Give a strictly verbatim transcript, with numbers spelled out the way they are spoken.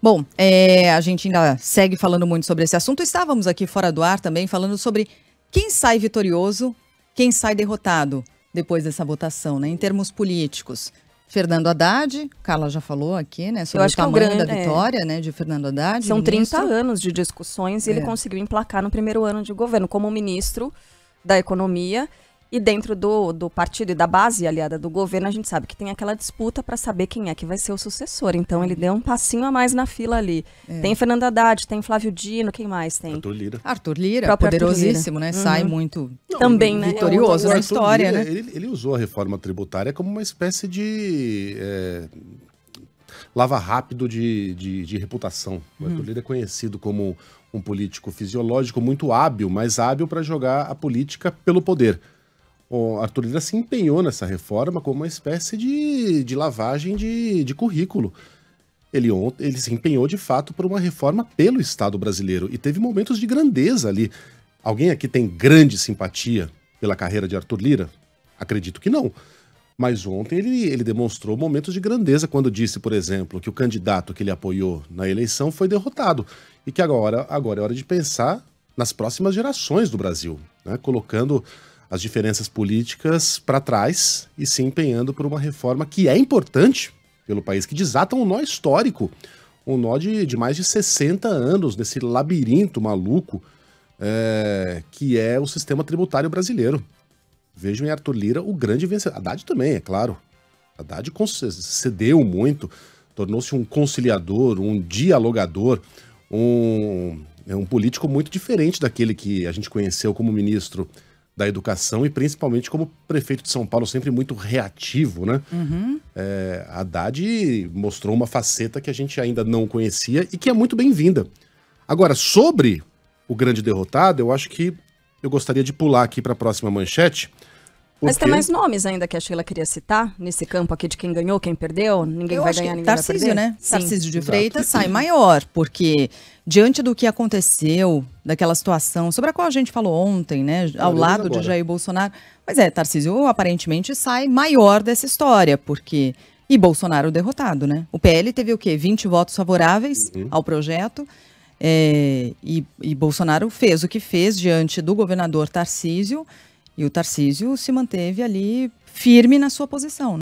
Bom, é, a gente ainda segue falando muito sobre esse assunto. Estávamos aqui fora do ar também falando sobre quem sai vitorioso, quem sai derrotado depois dessa votação, né? Em termos políticos. Fernando Haddad, Carla já falou aqui, né, sobre o tamanho da vitória, né, de Fernando Haddad. São trinta anos de discussões e ele conseguiu emplacar no primeiro ano de governo como ministro da Economia. E dentro do, do partido e da base aliada do governo, a gente sabe que tem aquela disputa para saber quem é que vai ser o sucessor. Então, ele deu um passinho a mais na fila ali. É. Tem Fernando Haddad, tem Flávio Dino, quem mais tem? Arthur Lira. Arthur Lira, poderosíssimo, Arthur Lira. né? Sai uhum. muito Não, também, né? vitorioso é, o, o na história, Lira, né? Ele, ele usou a reforma tributária como uma espécie de... É... lava rápido de, de, de reputação. O Arthur Lira é conhecido como um político fisiológico muito hábil, mas hábil para jogar a política pelo poder. O Arthur Lira se empenhou nessa reforma como uma espécie de, de lavagem de, de currículo. Ele, ele se empenhou, de fato, por uma reforma pelo Estado brasileiro e teve momentos de grandeza ali. Alguém aqui tem grande simpatia pela carreira de Arthur Lira? Acredito que não. Mas ontem ele, ele demonstrou momentos de grandeza quando disse, por exemplo, que o candidato que ele apoiou na eleição foi derrotado e que agora, agora é hora de pensar nas próximas gerações do Brasil, né? Colocando as diferenças políticas para trás e se empenhando por uma reforma que é importante pelo país, que desata um nó histórico, um nó de, de mais de sessenta anos desse labirinto maluco é, que é o sistema tributário brasileiro. Vejo em Arthur Lira o grande vencedor. Haddad também, é claro. Haddad cedeu muito, tornou-se um conciliador, um dialogador, um, um político muito diferente daquele que a gente conheceu como ministro da Educação e principalmente como prefeito de São Paulo, sempre muito reativo, né? Uhum. É, Haddad mostrou uma faceta que a gente ainda não conhecia e que é muito bem-vinda. Agora, sobre o grande derrotado, eu acho que eu gostaria de pular aqui para a próxima manchete. Porque... Mas tem mais nomes ainda que a Sheila queria citar, nesse campo aqui de quem ganhou, quem perdeu, ninguém eu vai ganhar, ninguém Tarcísio, vai perder. Né? Tarcísio de Freitas sai maior, porque diante do que aconteceu, daquela situação sobre a qual a gente falou ontem, né, ao lado agora. de Jair Bolsonaro, mas é, Tarcísio aparentemente sai maior dessa história, porque... E Bolsonaro derrotado, né? O P L teve o quê? vinte votos favoráveis uhum. ao projeto. É, e, e Bolsonaro fez o que fez diante do governador Tarcísio, e o Tarcísio se manteve ali firme na sua posição, né?